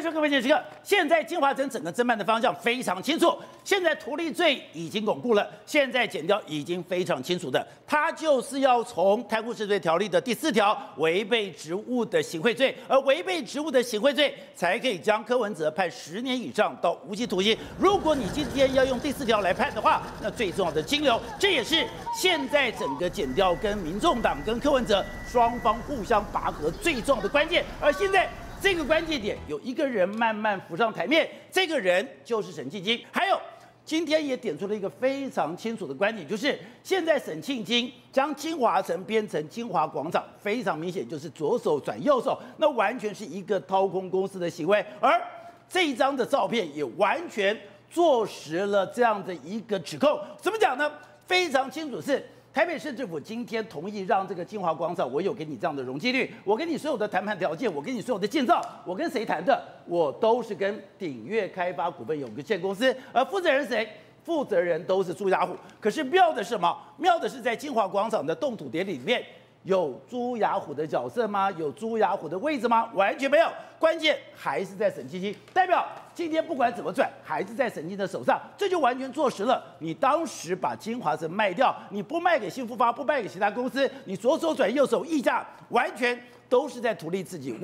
迎收看《关键时刻》。现在金华城整个侦办的方向非常清楚，现在图利罪已经巩固了，现在检调已经非常清楚的，他就是要从贪污治罪条例的第4条违背职务的行贿罪，而违背职务的行贿罪才可以将柯文哲判10年以上到无期徒刑。如果你今天要用第4条来判的话，那最重要的金流，这也是现在整个检调跟民众党跟柯文哲双方互相拔河最重要的关键，而现在。 这个关键点有一个人慢慢浮上台面，这个人就是沈庆京。还有，今天也点出了一个非常清楚的观点，就是现在沈庆京将金华城变成金华广场，非常明显就是左手转右手，那完全是一个掏空公司的行为。而这一张的照片也完全坐实了这样的一个指控。怎么讲呢？非常清楚是。 台北市政府今天同意让这个金华广场，我有给你这样的容积率，我给你所有的谈判条件，我给你所有的建造，我跟谁谈的，我都是跟鼎越开发股份有限公司，而负责人谁？负责人都是朱家虎。可是妙的是什么？妙的是在金华广场的动土典礼里面，有朱家虎的角色吗？有朱家虎的位置吗？完全没有。关键还是在沈庆京，代表今天不管怎么转，还是在沈庆京的手上，这就完全坐实了。你当时把金华城卖掉，你不卖给新复发，不卖给其他公司，你左手转右手溢价，完全都是在图利自己，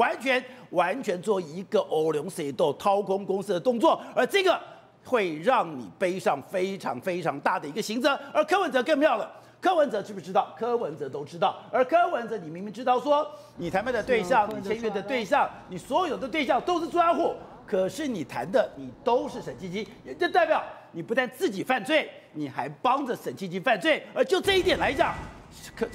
完全做一个欧龙谁斗掏空公司的动作，而这个会让你背上非常大的一个刑责。而柯文哲更妙了。 柯文哲知不知道？柯文哲都知道，而柯文哲你明明知道说，你谈判的对象、你签约的对象、你所有的对象都是朱家虎，可是你谈的你都是沈庆京，也就代表你不但自己犯罪，你还帮着沈庆京犯罪，而就这一点来讲，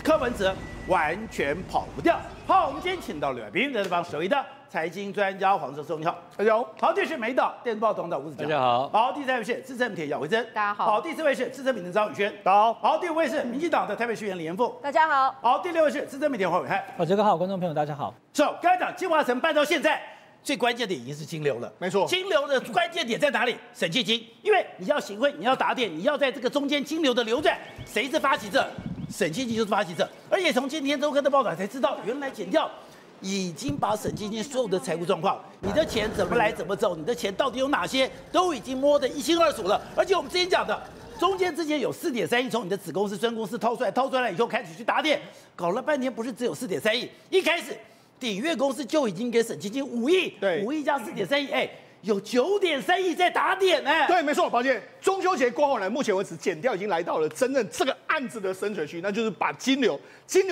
柯文哲完全跑不掉。好，我们今天请到了别人的帮手艺的财经专家黄世聪，你好，大家好。好，这是美岛电视报董事长吴子嘉，大家好。好，第三位是资深媒体姚慧珍，大家好。好，第四位是资深媒体张宇轩，大家好。好，第五位是民进党的台北市议员李彥凤，大家好。好，第六位是资深媒体黄伟汉，好，这个好，观众朋友大家好。So， 刚才讲金华城办到现在，最关键的已经是金流了，没错。金流的关键点在哪里？沈庆京，因为你要行贿，你要打点，你要在这个中间金流的流转，谁是发起者？ 沈庆京就是发起者，而且从今天周刊的报道才知道，原来检调已经把沈庆京所有的财务状况，你的钱怎么来怎么走，你的钱到底有哪些，都已经摸得一清二楚了。而且我们之前讲的，中间之前有4.3亿从你的子公司、孙公司掏出来以后，开始去打点，搞了半天不是只有4.3亿，一开始鼎越公司就已经给沈庆京5亿，对，5亿加4.3亿，哎。 有9.3亿在打点呢、欸，对，没错，宝剑。中秋节过后呢，目前为止，检调已经来到了真正这个案子的深水区，那就是把金流，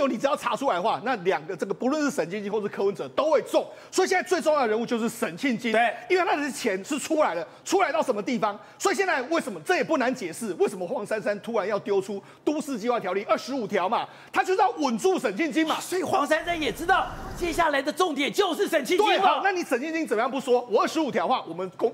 你只要查出来的话，那两个这个不论是沈庆京或是柯文哲都会中。所以现在最重要的人物就是沈庆京，对，因为他的钱是出来了，出来到什么地方？所以现在为什么这也不难解释，为什么黄珊珊突然要丢出都市计划条例25条嘛，他就是要稳住沈庆京嘛。所以黄珊珊也知道接下来的重点就是沈庆京。对，好，那你沈庆京怎么样不说？我25条话。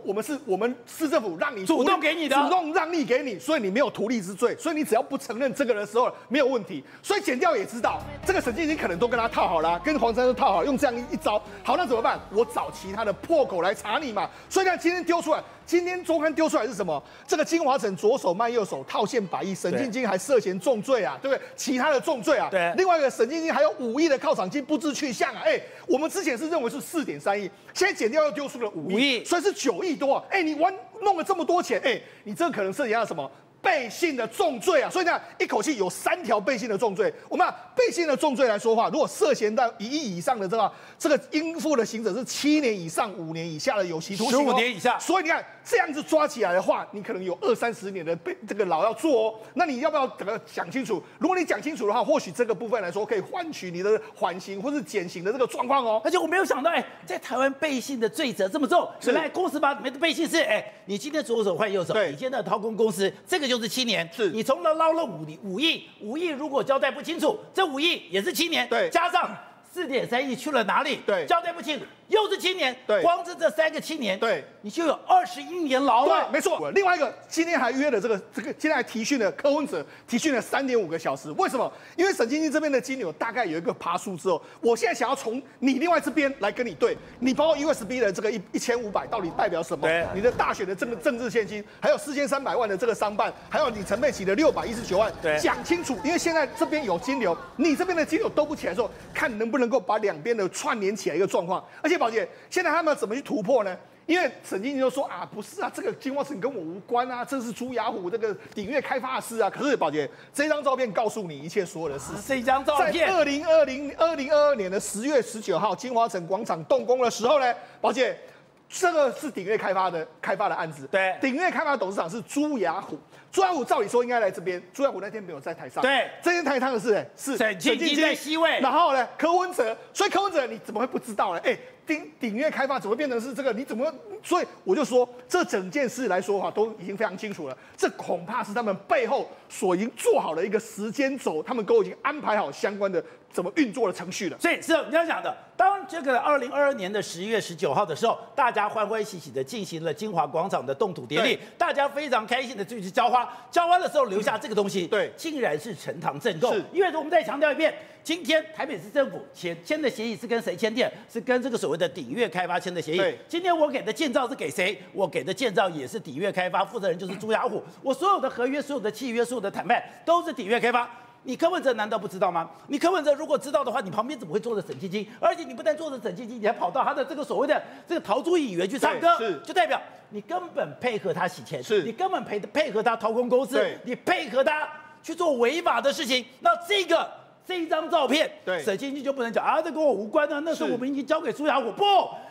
我们市政府让你主动给你的，主动让利给你，所以你没有图利之罪，所以你只要不承认这个人的时候没有问题。所以检调也知道这个沈庆京可能都跟他套好了，跟黄珊珊套好，用这样一招。好，那怎么办？我找其他的破口来查你嘛。所以呢，今天丢出来，今天周刊丢出来是什么？这个金华城左手卖右手，套现百亿，沈庆京还涉嫌重罪啊，对不对？其他的重罪啊，对。另外一个沈庆京还有5亿的犒赏金不知去向啊，哎，我们之前是认为是4.3亿，现在检调又丢出了5亿。 但是9亿多、啊，哎、欸，你玩弄了这么多钱，哎、欸，你这可能涉及到什么背信的重罪啊？所以呢，一口气有3条背信的重罪。我们、啊、背信的重罪来说话，如果涉嫌到1亿以上的这个应付的刑责是7年以上、5年以下的有期徒刑、哦，15年以下。所以你看这样子抓起来的话，你可能有20-30年的被这个牢要做哦。那你要不要整个讲清楚？如果你讲清楚的话，或许这个部分来说可以换取你的缓刑或是减刑的这个状况哦。而且我没有想到，哎、欸，在台湾背信的罪责这么重，本来公司法里面的背信是，哎、欸，你今天左手换右手，你今天的掏空公司，这个就是。 7年，是你从那捞了五亿，如果交代不清楚，这5亿也是7年，对，加上4.3亿去了哪里？对，交代不清楚，又是7年，对，光是这3个7年，对，你就有21年牢了，对，没错。另外一个今天还约了这个，今天还提讯了柯文哲，提讯了3.5个小时，为什么？因为沈庆京这边的金流大概有一个爬梳之后，我现在想要从你另外这边来跟你对，你包括 USB 的这个1500到底代表什么？对，你的大选的这个政治现金，还有4300万的这个商办，还有你陈佩琪的619万，对，讲清楚，因为现在这边有金流，你这边的金流都不起来的时候，看你能不能够把两边的串联起来一个状况，而且。谢宝姐，现在他们怎么去突破呢？因为沈经理就说啊，不是啊，这个金光城跟我无关啊，这是朱雅虎这个鼎越开发师啊。可是宝姐，这张照片告诉你一切所有的事。这张照片，在2022年的10月19号金光城广场动工的时候呢，宝姐。 这个是鼎越开发的案子，对，鼎越开发的董事长是朱雅虎，朱雅虎照理说应该来这边，朱雅虎那天没有在台上，对，这天台上的是沈庆基在 C 位，然后呢柯文哲，所以柯文哲你怎么会不知道呢？哎，鼎越开发怎么变成是这个？你怎么？所以我就说这整件事来说的话，都已经非常清楚了，这恐怕是他们背后所已经做好的一个时间轴，他们都已经安排好相关的。 怎么运作的程序了？所以是你要讲的，当这个2022年的10月19号的时候，大家欢欢喜喜的进行了金华广场的动土典礼，大家非常开心的就去浇花。浇花的时候留下这个东西，对，竟然是呈堂证供。因为我们再强调一遍，今天台北市政府签的协议是跟谁签订？是跟这个所谓的鼎越开发签的协议。今天我给的建造是给谁？我给的建造也是鼎越开发，负责人就是朱雅虎。我所有的合约、所有的契约、所有的谈判都是鼎越开发。 你柯文哲难道不知道吗？你柯文哲如果知道的话，你旁边怎么会坐着沈庆基？而且你不但坐着沈庆基，你还跑到他的这个所谓的这个陶朱议员去唱歌，就代表你根本配合他洗钱，你根本配合他掏空公司，你配合他去做违法的事情。那这一张照片，沈庆基就不能讲啊，这跟我无关啊，那时候我们已经交给朱雅虎，不，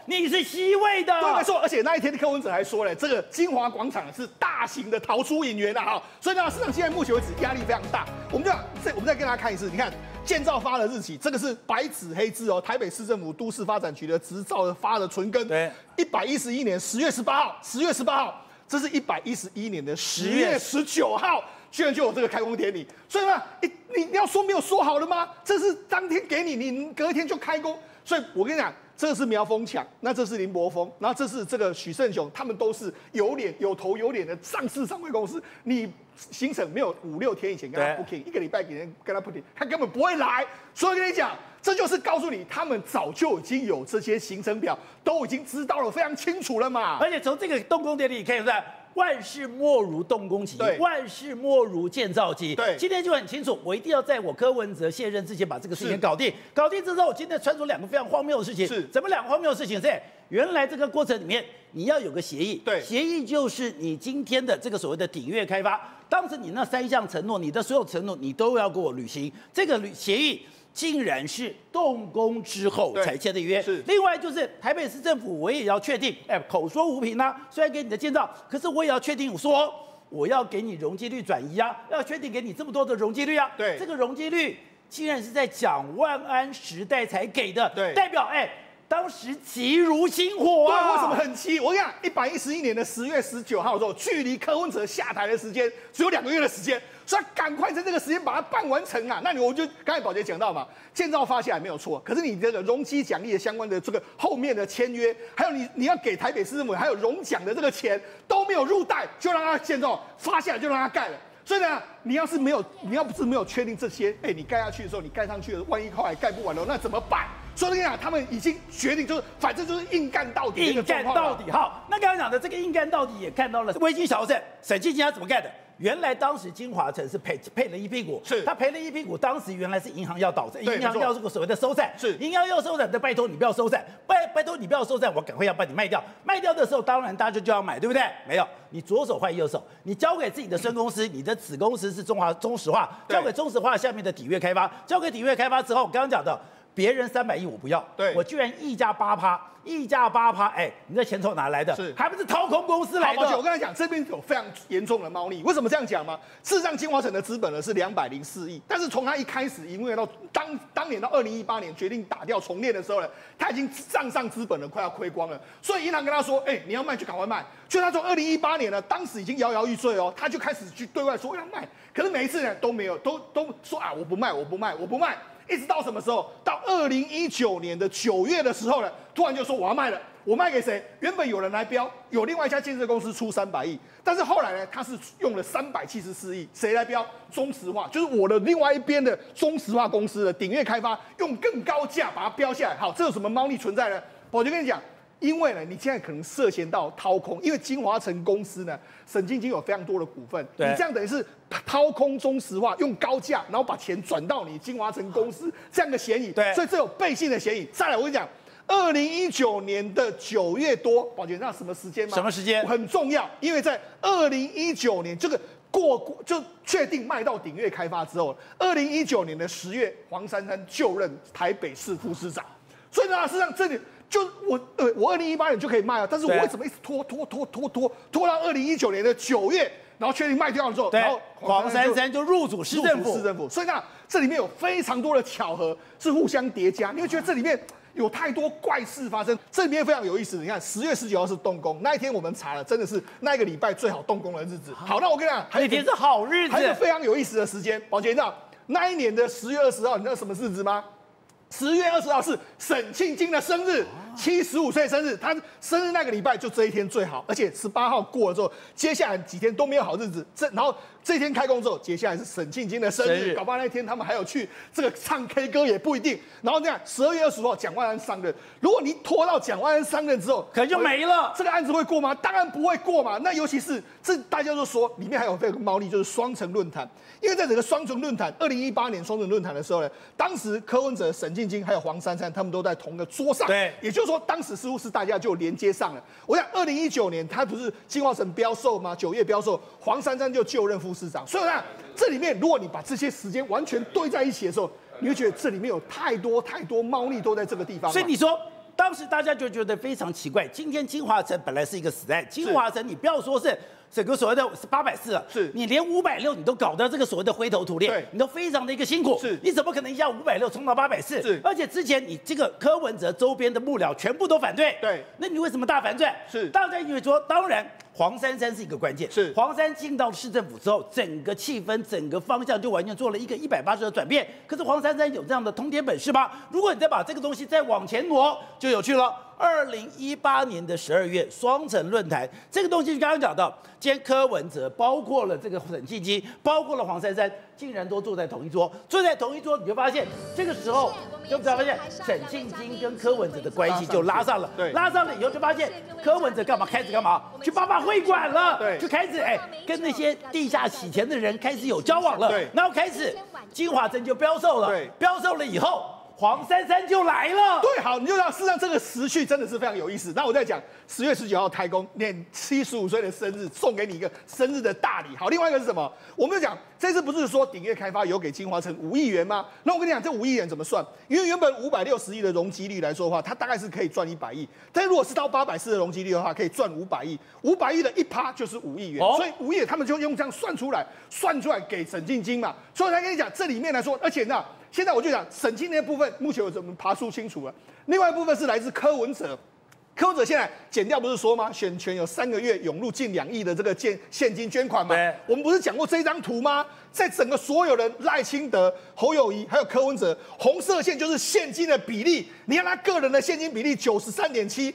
你是C位的，对，没错。而且那一天柯文哲还说了，这个金华广场是大型的逃出影院啊，所以呢，市场现在目前为止压力非常大。 我们再跟大家看一次，你看建造发的日期，这个是白纸黑字哦，台北市政府都市发展局的执照发的存根，对，111年10月18号，10月18号，这是111年的10月19号，居然就有这个开工典礼，所以呢，你要说没有说好了吗？这是当天给你，你隔天就开工，所以我跟你讲。 这是苗峰强，那这是林柏峰，然后这是这个许胜雄，他们都是有脸有头有脸的上市上柜公司。你行程没有5、6天以前跟他 booking， 一个礼拜给人跟他 booking， 他根本不会来。所以跟你讲，这就是告诉你，他们早就已经有这些行程表，都已经知道了，非常清楚了嘛。而且从这个动工典礼可以看出来。 万事莫如动工期，万事莫如建造期。对，今天就很清楚，我一定要在我柯文哲卸任之前把这个事情搞定。搞定之后，今天传出两个非常荒谬的事情。是，怎么两个荒谬的事情？是原来这个过程里面你要有个协议。对，协议就是你今天的这个所谓的鼎越开发，当时你那3项承诺，你的所有承诺你都要给我履行。这个协议。 竟然是动工之后才签的约。是，另外就是台北市政府，我也要确定，哎，口说无凭啊，虽然给你的建造，可是我也要确定，我说我要给你容积率转移啊，要确定给你这么多的容积率啊。对，这个容积率竟然是在蒋万安时代才给的，对，代表哎。 当时急如星火啊！对，为什么很急？我跟你讲，111年的10月19号之后，距离柯文哲下台的时间只有2个月的时间，所以他赶快在这个时间把它办完成啊！那我就刚才宝杰讲到嘛，建造发下来没有错，可是你这个容积奖励的相关的这个后面的签约，还有你要给台北市政府还有容奖的这个钱都没有入袋，就让他建造发下来就让他盖了。 所以呢，你要不是没有确定这些，哎、你盖下去的时候，你盖上去了，万一后来盖不完了，那怎么办？所以我跟你讲，他们已经决定，就是反正就是硬干到底，硬干到底。好，那刚刚讲的这个硬干到底也看到了微金小镇沈庆基他怎么干的。 原来当时金华城是赔了一屁股，是他赔了一屁股。当时原来是银行要倒债，银行要这个所谓的收债，是银行要收债，那拜托你不要收债，拜托你不要收债，我赶快要把你卖掉。卖掉的时候，当然大家就要买，对不对？没有，你左手换右手，你交给自己的孙公司，你的子公司是中石化，交给中石化下面的鼎越开发，交给鼎越开发之后，我刚刚讲的。 别人300亿我不要，对我居然溢价8%，哎，你这钱从哪来的？是还不是掏空公司来的？我跟你讲，这边有非常严重的猫腻。为什么这样讲吗？事实上，金华城的资本呢是204亿，但是从他一开始营运到当年到2018年决定打掉重练的时候呢，他已经账上资本了快要亏光了，所以银行跟他说，哎，你要卖就赶快卖。所以他从2018年呢，当时已经摇摇欲坠哦，他就开始去对外说要卖，可是每一次呢都没有，都说啊我不卖。 一直到什么时候？到2019年的9月的时候呢，突然就说我要卖了。我卖给谁？原本有人来标，有另外一家建设公司出300亿，但是后来呢，他是用了374亿，谁来标？中石化，就是我的另外一边的中石化公司的鼎越开发，用更高价把它标下来。好，这有什么猫腻存在呢？我就跟你讲。 因为呢，你现在可能涉嫌到掏空，因为金华城公司呢，沈庆基有非常多的股份，你这样等于是掏空中石化，用高价，然后把钱转到你金华城公司这样的嫌疑，对，所以这有背信的嫌疑。再来，我跟你讲， 2019年的9月多，宝杰，那什么时间吗？什么时间很重要？因为在2019年这个过就确定卖到鼎越开发之后，2019年的10月，黄珊珊就任台北市副市长，所以呢，事实上这里。 就我2018年就可以卖了，但是我为什么一直拖到2019年的9月，然后确定卖掉了之后，然后黄珊珊就入主市政府，所以那这里面有非常多的巧合是互相叠加，你会觉得这里面有太多怪事发生，这里面非常有意思。你看10月19号是动工那一天，我们查了，真的是那一个礼拜最好动工的日子。好，那我跟你讲，那天是好日子，还有非常有意思的时间。宝杰，你知道那一年的10月20号，你知道什么日子吗？ 10月20号是沈庆京的生日，75岁生日。他生日那个礼拜就这一天最好，而且18号过了之后，接下来几天都没有好日子。然后这一天开工之后，接下来是沈庆京的生日，搞不好那天他们还有去这个唱 K 歌也不一定。然后这样，12月25号蒋万安上任，如果你拖到蒋万安上任之后，可能就没了。这个案子会过吗？当然不会过嘛。那尤其是这大家都说里面还有这个猫腻，就是双城论坛。因为在整个双城论坛，2018年双城论坛的时候呢，当时柯文哲、沈庆京 还有黄珊珊，他们都在同一个桌上。对，也就是说，当时似乎是大家就连接上了。我想，2019年他不是金华城标售吗？9月标售，黄珊珊就任副市长。所以呢，这里面如果你把这些时间完全堆在一起的时候，你会觉得这里面有太多猫腻都在这个地方。所以你说，当时大家就觉得非常奇怪。今天金华城本来是一个死案，金华城你不要说是。 整个所谓的840，是你连560你都搞到这个所谓的灰头土脸，你都非常的一个辛苦，是你怎么可能一下560冲到840？是，而且之前你这个柯文哲周边的幕僚全部都反对，对，那你为什么大反对？是，大家以为说，当然黄珊珊是一个关键，是黄珊进到市政府之后，整个气氛、整个方向就完全做了一个180度的转变。可是黄珊珊有这样的通天本事吗？如果你再把这个东西再往前挪，就有趣了。 2018年的12月，双城论坛这个东西，刚刚讲到，今天柯文哲包括了这个沈庆京，包括了黄珊珊，竟然都坐在同一桌，你就发现这个时候，就只要发现沈庆京跟柯文哲的关系就拉上了，拉上了以后就发现柯文哲开始干嘛？去888会馆了，对，就开始跟那些地下洗钱的人开始有交往了，对，然后开始金华城就标售了，对，标售了以后。 黄珊珊就来了，对，好，你就知道，事实上这个时序真的是非常有意思。那我在讲10月19号开工，念75岁的生日，送给你一个生日的大礼。好，另外一个是什么？我们就讲这次不是说鼎越开发有给金华城5亿元吗？那我跟你讲，这5亿元怎么算？因为原本560亿的容积率来说的话，它大概是可以赚100亿，但如果是到840的容积率的话，可以赚500亿，500亿的1%就是5亿元，所以5亿他们就用这样算出来，给沈庆京嘛。所以才跟你讲，这里面来说，而且呢。 现在我就讲沈庆京的部分，目前我们爬梳清楚了。另外一部分是来自柯文哲，柯文哲现在减掉不是说吗？选权有3个月涌入近2亿的这个现金捐款嘛？我们不是讲过这张图吗？在整个所有人赖清德、侯友宜还有柯文哲，红色线就是现金的比例。你看他个人的现金比例93.7%，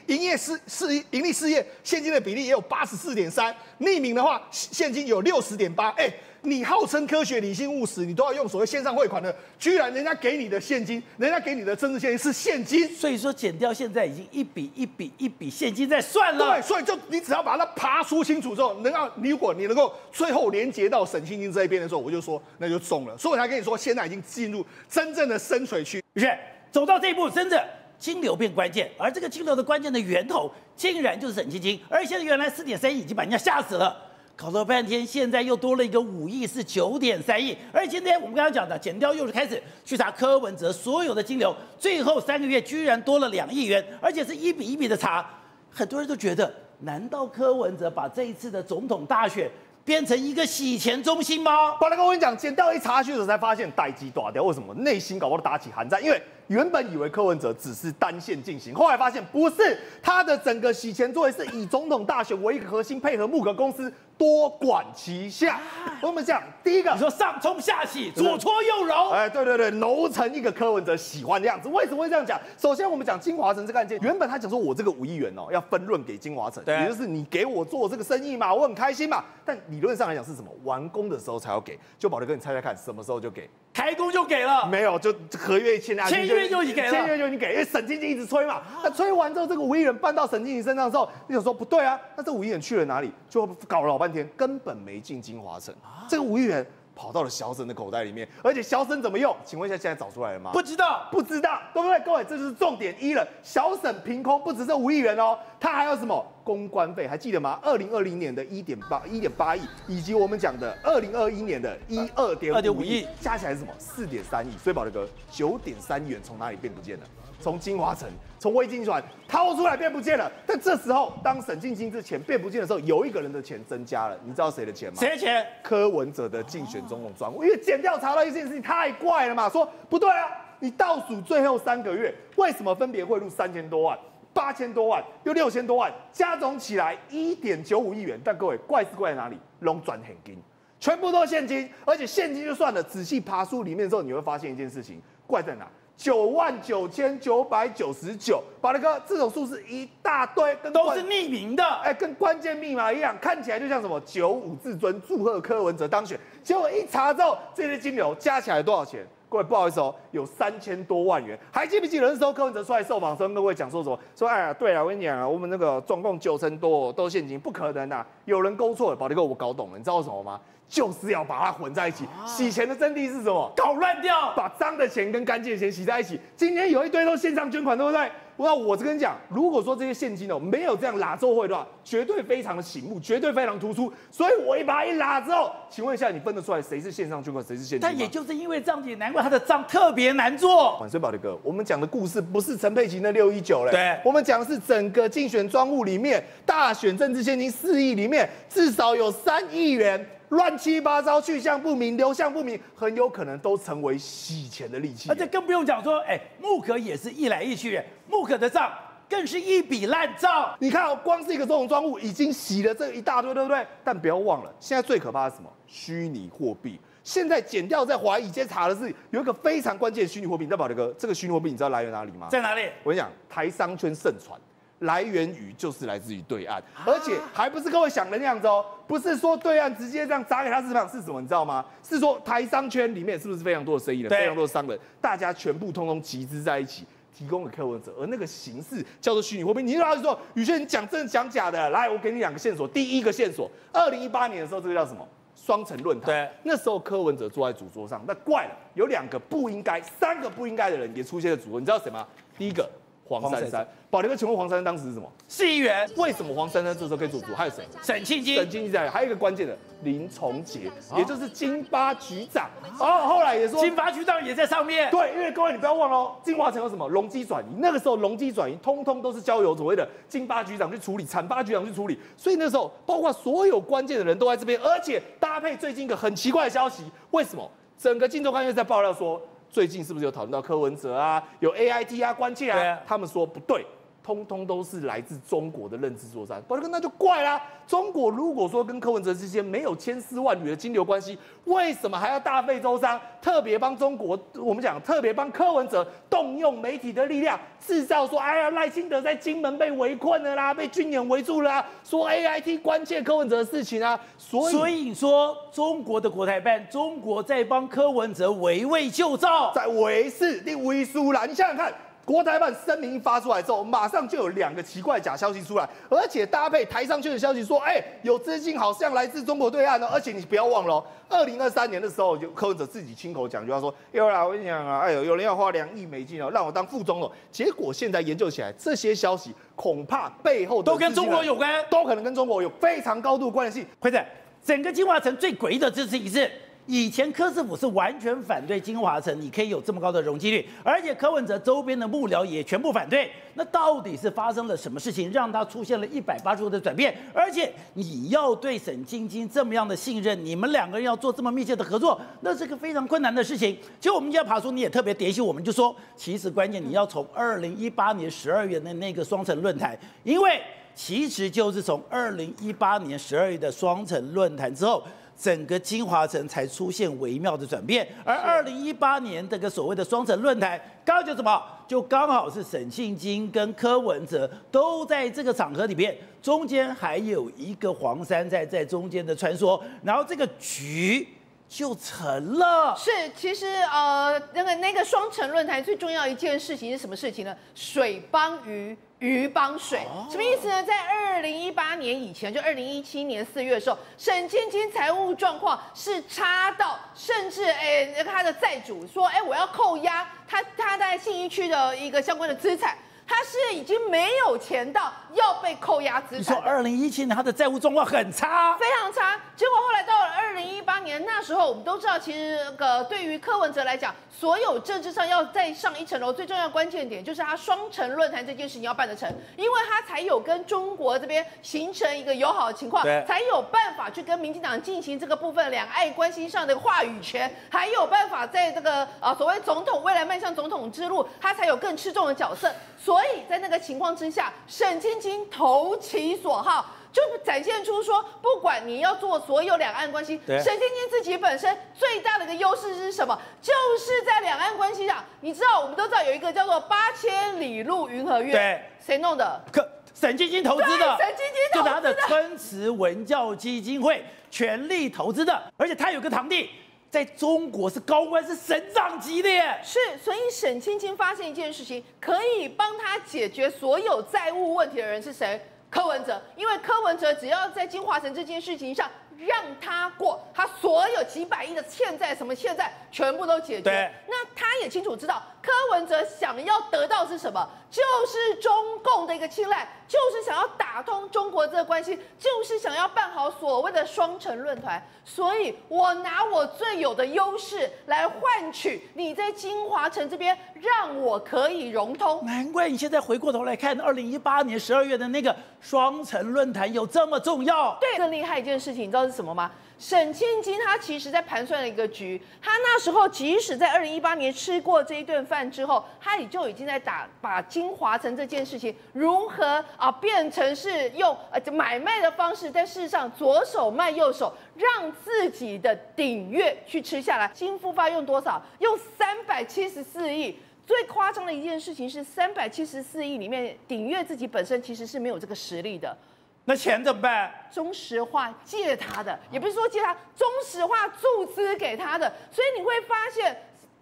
盈利事业现金的比例也有84.3%，匿名的话现金有60.8%。你号称科学、理性、务实，你都要用所谓线上汇款的，居然人家给你的现金，人家给你的政治现金是现金，所以说减掉现在已经一笔现金在算了。对，所以就你只要把它爬梳清楚之后，能够如果你能够最后连接到沈庆京这一边的时候，我就说那就中了。所以我才跟你说，现在已经进入真正的深水区，是走到这一步，真的金流变关键，而这个金流的关键的源头，竟然就是沈庆京，而现在原来4.3亿已经把人家吓死了。 搞了半天，现在又多了一个5亿，是9.3亿。而今天我们刚刚讲的，减掉又是开始去查柯文哲所有的金流，最后3个月居然多了2亿元，而且是1笔1笔的查。很多人都觉得，难道柯文哲把这一次的总统大选变成一个洗钱中心吗？本来跟我跟你讲，减掉一查去的时候才发现代机打掉，为什么？内心搞不好打起寒战，因为。 原本以为柯文哲只是单线进行，后来发现不是，他的整个洗钱作为是以总统大选为一个核心，配合木格公司多管齐下。我们讲第一个，你说上冲下洗，左搓右揉，对，揉成一个柯文哲喜欢的样子。为什么会这样讲？首先我们讲金华城这个案件，原本他讲说我这个5亿元哦，要分润给金华城，也就是你给我做这个生意嘛，我很开心嘛。但理论上来讲是什么？完工的时候才要给。就宝哥，你猜猜看，什么时候就给？ 开工就给了，没有就合约签啊，签约就已经给了，签约就已经给，因为沈庆京一直催嘛。那催完之后，这个5亿元搬到沈庆京身上之后，你想说不对啊，那这5亿元去了哪里？就搞了老半天，根本没进金华城。这个5亿元。跑到了小沈的口袋里面。而且小沈怎么用？请问一下，现在找出来了吗？不知道，不知道，对不对？各位，这就是重点一了。小沈凭空不止这5亿元哦，他还有什么公关费？还记得吗？2020年的1.8亿，以及我们讲的2021年的2.5亿，加起来是什么？4.3亿。所以宝德哥，9.3亿元从哪里变不见了？ 从金华城，从微金船掏出来变不见了。但这时候，当沈进清之前变不见的时候，有一个人的钱增加了。你知道谁的钱吗？谁的钱？柯文哲的竞选总统专户。因为检调查到一件事情太怪了嘛，说不对啊，你倒数最后3个月，为什么分别汇入3000多万、8000多万又6000多万，加总起来1.95亿元？但各位，怪是怪在哪里？拢转现金，全部都现金，而且现金就算了。仔细爬书里面之后，你会发现一件事情，怪在哪？ 99999，宝德哥，这种数字一大堆，都是匿名的，哎，跟关键密码一样，看起来就像什么95至尊祝贺柯文哲当选，结果一查之后，这些金流加起来多少钱？各位不好意思哦，有3000多万元。还记不记得那时候柯文哲出来受访时候，跟各位讲说什么？说哎呀，对了，我跟你讲啊，我们那个总共9000多都现金，不可能啊，有人勾错了。宝德哥，我搞懂了，你知道为什么吗？ 就是要把它混在一起，洗钱的真谛是什么？搞乱掉，把脏的钱跟干净的钱洗在一起。今天有一堆都线上捐款，对不对？那我跟你讲，如果说这些现金哦没有这样拉周会的话，绝对非常的醒目，绝对非常突出。所以我一把一拉之后，请问一下，你分得出来谁是线上捐款，谁是现金？但也就是因为这样子，难怪他的账特别难做。所以宝德哥，我们讲的故事不是陈佩琪那619嘞，对，我们讲的是整个竞选专户里面，大选政治现金4亿里面，至少有3亿元。 乱七八糟，去向不明，流向不明，很有可能都成为洗钱的利器。而且更不用讲说，哎，木可也是一来一去，木可的账更是一笔烂账。你看，光是一个这种专户已经洗了这一大堆，对不对？但不要忘了，现在最可怕的是什么？虚拟货币。现在检调在怀疑，今天查的是有一个非常关键的虚拟货币。你知道宝德哥，这个虚拟货币你知道来源哪里吗？在哪里？我跟你讲，台商圈盛传。 来源于就是来自于对岸，而且还不是各位想的那样子哦，不是说对岸直接这样砸给他市场是什么，你知道吗？是说台商圈里面是不是非常多的生意人，非常多的商人，大家全部通通集资在一起，提供给柯文哲，而那个形式叫做虚拟货币。你老是说宇轩讲真讲假的，来，我给你2个线索。第一个线索，2018年的时候，这个叫什么？ 双城论坛，那时候柯文哲坐在主桌上，那怪了，有3个不应该的人也出现在主桌，你知道谁吗？第一个。 黄珊珊，宝德哥，请问黄珊珊当时是什么？4亿元。为什么黄珊珊这时候可以做主？还有谁？沈庆基，沈庆基在，还有一个关键的林崇杰，也就是金发局长。哦，后来也说金发局长也在上面。对，因为各位你不要忘了哦，金华城有什么容积转移？那个时候容积转移通通都是交由所谓的金发局长去处理，产发局长去处理。所以那时候包括所有关键的人都在这边，而且搭配最近一个很奇怪的消息，为什么整个《镜周刊》又在爆料说？ 最近是不是有讨论到柯文哲啊，有 AIT 啊，关切啊？他们说不对，通通都是来自中国的认知作战。宝德哥，那就怪啦！中国如果说跟柯文哲之间没有千丝万缕的金流关系，为什么还要大费周章，特别帮中国？我们讲特别帮柯文哲动用媒体的力量，制造说，哎呀，赖清德在金门被围困了啦，被军演围住了啦，说 AIT 关切柯文哲的事情啊。所以你说中国的国台办，中国在帮柯文哲围魏救赵。 在维氏的维苏啦，你想想看，国台办声明一发出来之后，马上就有2个奇怪假消息出来，而且搭配台商圈的消息说，哎，有资金好像来自中国对岸哦。而且你不要忘了、哦，2023年的时候，就柯文哲自己亲口讲句话说，有啦，我跟你讲啊，哎呦，有人要花2亿美金哦，让我当副总统。结果现在研究起来，这些消息恐怕背后都跟中国有关，都可能跟中国有非常高度的关联性。辉仔，整个金华城最诡异的就是一次。 以前柯市府是完全反对金华城，你可以有这么高的容积率，而且柯文哲周边的幕僚也全部反对。那到底是发生了什么事情，让他出现了180度的转变？而且你要对沈晶晶这么样的信任，你们2个人要做这么密切的合作，那是个非常困难的事情。其实我们今天爬书你也特别点醒我们，就说其实关键你要从2018年12月的那个双城论坛，因为其实就是从2018年12月的双城论坛之后。 整个金华城才出现微妙的转变，而2018年这个所谓的双城论坛，刚好就什么？就刚好是沈庆京跟柯文哲都在这个场合里面，中间还有一个黄珊珊在中间的穿梭，然后这个局就成了。是，其实那个双城论坛最重要一件事情是什么事情呢？水帮鱼，鱼帮水，什么意思呢？在2018年以前，就2017年4月的时候，沈晶晶财务状况是差到，甚至他的债主说，我要扣押他在信义区的一个相关的资产。 他是已经没有钱到要被扣押资产。你说2017年他的债务状况很差，非常差。结果后来到了2018年，那时候我们都知道，其实对于柯文哲来讲，所有政治上要再上一层楼，最重要的关键点就是他双城论坛这件事情要办得成，因为他才有跟中国这边形成一个友好的情况，才有办法去跟民进党进行这个部分两岸关系上的话语权，还有办法在这个所谓总统未来迈向总统之路，他才有更吃重的角色。所以在那个情况之下，沈晶晶投其所好，就展现出说，不管你要做所有两岸关系，沈晶晶自己本身最大的一个优势是什么？就是在两岸关系上，你知道我们都知道有一个叫做8000里路云和月，对，谁弄的？沈晶晶投资的，沈晶晶投资的，就他的春池文教基金会全力投资的，而且他有个堂弟。 在中国是高官，是省长级的耶。是，所以沈晶晶发现一件事情，可以帮他解决所有债务问题的人是谁？柯文哲，因为柯文哲只要在金华城这件事情上让他过，他所有几百亿的欠债什么欠债全部都解决。那他也清楚知道，柯文哲想要得到是什么？就是中共的一个青睐，就是想要打通中国这个关系，就是想要办好所谓的双城论坛。所以我拿我最有的优势来换取你在金华城这边让我可以融通。难怪你现在回过头来看2018年12月的那个。 双城论坛有这么重要？对，更厉害一件事情，你知道是什么吗？沈晶晶她其实在盘算了一个局，她那时候即使在2018年吃过这一顿饭之后，她也就已经在把金华城这件事情如何变成是用买卖的方式，在世上左手卖右手，让自己的顶月去吃下来。金复发用多少？用374亿。 最夸张的一件事情是，374亿里面，鼎晔自己本身其实是没有这个实力的。那钱怎么办？中石化借他的，也不是说借他，中石化注资给他的。所以你会发现，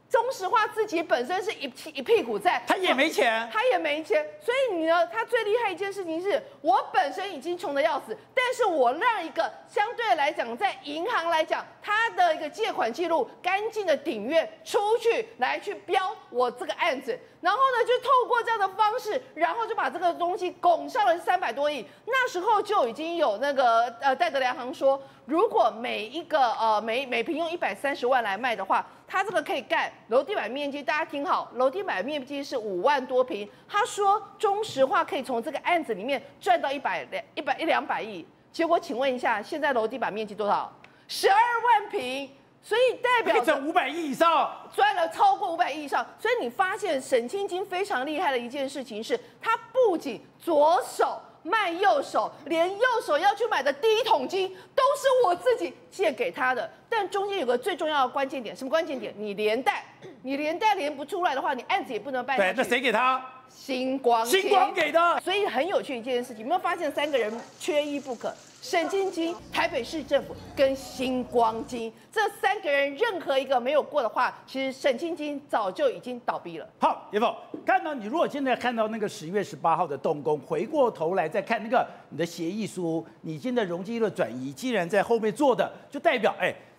中石化自己本身是一屁股债，他也没钱，他也没钱。所以你呢，他最厉害一件事情是，我本身已经穷得要死，但是我让一个相对来讲，在银行来讲。 他的一个借款记录干净的顶月出去来去标我这个案子，然后呢就透过这样的方式，然后就把这个东西拱上了300多亿。那时候就已经有那个戴德梁行说，如果每一个每平用130万来卖的话，他这个可以盖楼地板面积，大家听好，楼地板面积是5万多平。他说中石化可以从这个案子里面赚到100、200亿。结果请问一下，现在楼地板面积多少？ 12万平，所以代表赚500亿以上，赚了超过500亿以上。所以你发现沈晶晶非常厉害的一件事情是，她不仅左手卖右手，连右手要去买的第一桶金都是我自己借给她的。但中间有个最重要的关键点，什么关键点？你连带连不出来的话，你案子也不能办下去。对，那谁给他？ 星光给的，所以很有趣一件事情，有没有发现三个人缺一不可？沈晶晶、台北市政府跟星光金这三个人，任何一个没有过的话，其实沈晶晶早就已经倒闭了。好，严凤，看到你如果现在看到那个10月18号的动工，回过头来再看那个你的协议书，你现在容积率转移既然在后面做的，就代表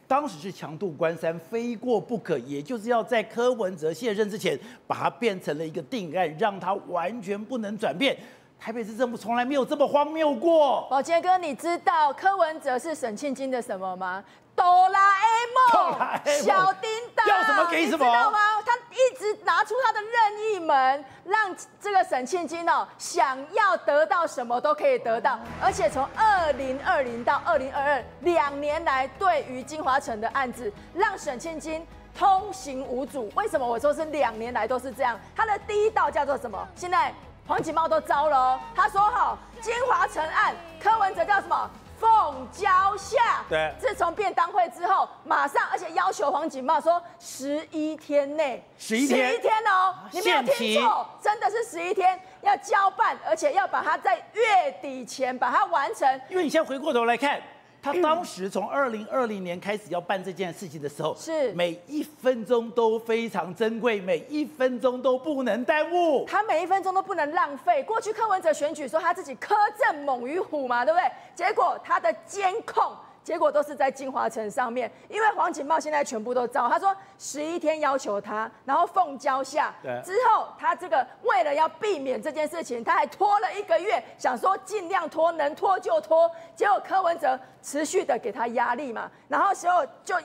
当时是强渡关山，非过不可，也就是要在柯文哲卸任之前，把它变成了一个定案，让它完全不能转变。台北市政府从来没有这么荒谬过。宝杰哥，你知道柯文哲是沈晶晶的什么吗？哆啦 A 梦，小叮当，要什么给什么，你知道吗？他一直拿出他的任意门，让这个沈晶晶想要得到什么都可以得到。而且从2020到20222年来，对于金华城的案子，让沈晶晶通行无阻。为什么我说是2年来都是这样？他的第一道叫做什么？现在黄锦茂都招了哦，他说好金华城案，柯文哲叫什么？ 凤交下，对，自从便当会之后，马上而且要求黄锦茂说11天内，11天哦，你没有听错，真的是11天要交办，而且要把它在月底前把它完成。因为你现在回过头来看，他当时从2020年开始要办这件事情的时候，是每一分钟都非常珍贵，每一分钟都不能耽误，他每一分钟都不能浪费。过去柯文哲选举说他自己苛政猛于虎嘛，对不对？结果他的监控。 结果都是在金华城上面，因为黄锦茂现在全部都照，他说11天要求他，然后奉交下之后，他这个为了要避免这件事情，他还拖了1个月，想说尽量拖，能拖就拖。结果柯文哲持续的给他压力嘛，然后时候就。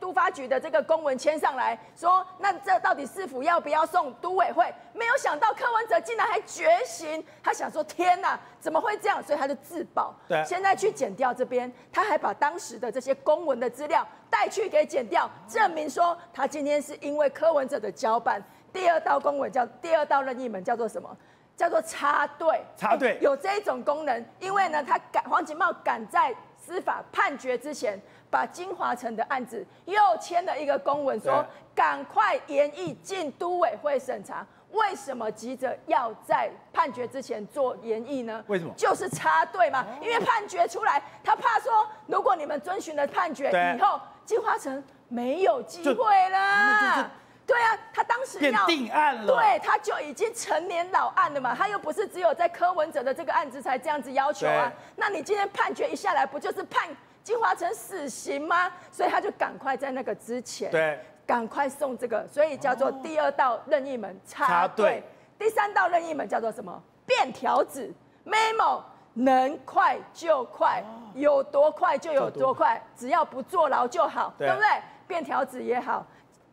都发局的这个公文签上来说，那这到底市府要不要送都委会？没有想到柯文哲竟然还觉醒，他想说天哪，怎么会这样？所以他就自保。对，现在去检调这边，他还把当时的这些公文的资料带去给检调，证明说他今天是因为柯文哲的交办。第二道任意门叫做什么？ 叫做插队，插队、有这一种功能，因为呢，黄锦茂赶在司法判决之前，把金华城的案子又签了一个公文说，赶快研议进都委会审查。为什么急着要在判决之前做研议呢？为什么？就是插队嘛，因为判决出来，他怕说，如果你们遵循了判决以后，金华城没有机会啦。 对啊，他当时要定案了，对，他就已经陈年老案了嘛，他又不是只有在柯文哲的这个案子才这样子要求啊。那你今天判决一下来，不就是判金华城死刑吗？所以他就赶快在那个之前，对，赶快送这个，所以叫做第2道任意门插队，第3道任意门叫做什么？便条纸 memo。 能快就快，有多快就有多快，只要不坐牢就好，对不对？便条纸也好。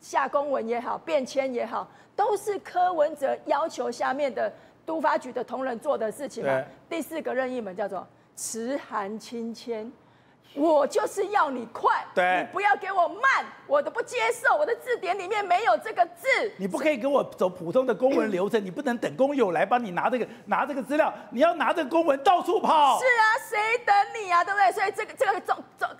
下公文也好，变迁也好，都是柯文哲要求下面的都发局的同仁做的事情嘛。第4个任意门叫做迟函亲签，我就是要你快，你不要给我慢，我都不接受，我的字典里面没有这个字。你不可以给我走普通的公文流程，你不能等工友来帮你拿这个资料，你要拿着公文到处跑。是啊，谁等你啊？对不对？所以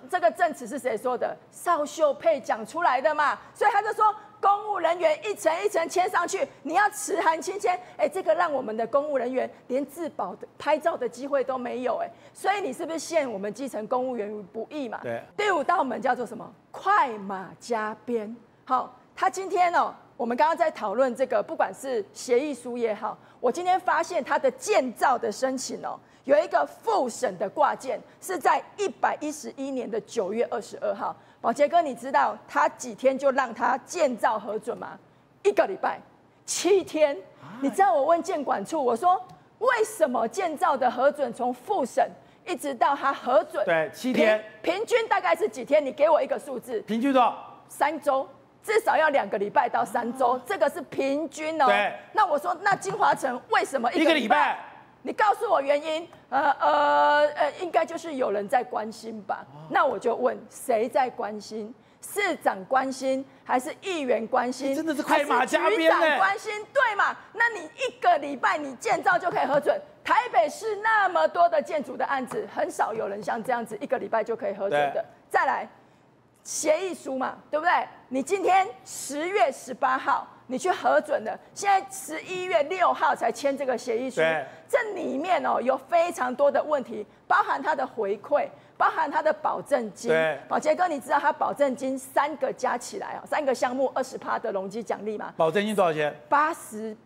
这个证词是谁说的？邵秀佩讲出来的嘛，所以他就说公务人员一层一层签上去，你要持函亲签，哎，这个让我们的公务人员连自保的拍照的机会都没有，哎，所以你是不是陷我们基层公务员不义嘛？对。第5道门叫做什么？快马加鞭。好，他今天哦，我们刚刚在讨论这个，不管是协议书也好，我今天发现他的建造的申请哦。 有一个复审的挂件是在111年的9月22号。宝杰哥，你知道他几天就让他建造核准吗？1个礼拜，7天。你知道我问建管处，我说为什么建造的核准从复审一直到他核准？对，7天。平均大概是几天？你给我一个数字。平均多少？3周。 至少要2个礼拜到3周，这个是平均哦。对。那我说，那金华城为什么1个礼拜？ 你告诉我原因，应该就是有人在关心吧？那我就问，谁在关心？市长关心，还是议员关心？真的是快马加鞭呢！局长关心，对嘛？那你1个礼拜你建造就可以核准？台北市那么多的建筑的案子，很少有人像这样子1个礼拜就可以核准的。再来，协议书嘛，对不对？你今天10月18号。 你去核准了，现在11月6号才签这个协议书，这里面哦有非常多的问题，包含它的回馈，包含它的保证金。宝杰哥，你知道它保证金3个加起来啊、哦，3个项目20%的容积奖励嘛？保证金多少钱？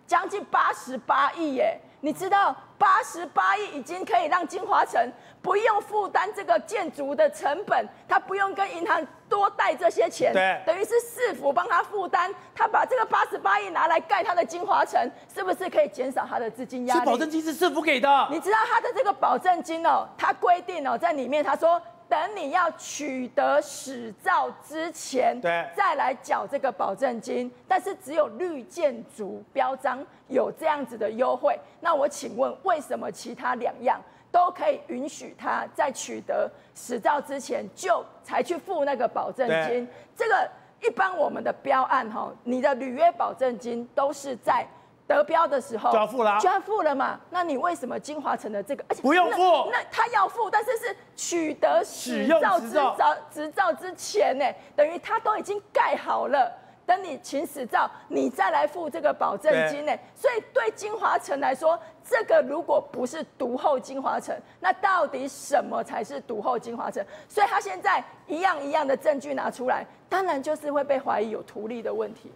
将近88亿耶！你知道88亿已经可以让金华城不用负担这个建筑的成本，他不用跟银行。 多带这些钱，等于是市府帮他负担，他把这个88亿拿来盖他的金华城，是不是可以减少他的资金压力？是保证金是市府给的。你知道他的这个保证金哦，他规定哦，在里面他说，等你要取得使照之前，再来缴这个保证金。但是只有绿建筑标章有这样子的优惠。那我请问，为什么其他2样？ 都可以允许他在取得使照之前就才去付那个保证金。这个一般我们的标案哈，你的履约保证金都是在得标的时候就要付了，就要付了嘛。那你为什么金华城的这个，而且不用付？那他要付，但是是取得使用执照之前呢，等于他都已经盖好了。等你请驶照，你再来付这个保证金呢。所以对金华城来说，这个如果不是独后金华城，那到底什么才是独后金华城？所以他现在一样一样的证据拿出来，当然就是会被怀疑有图利的问题。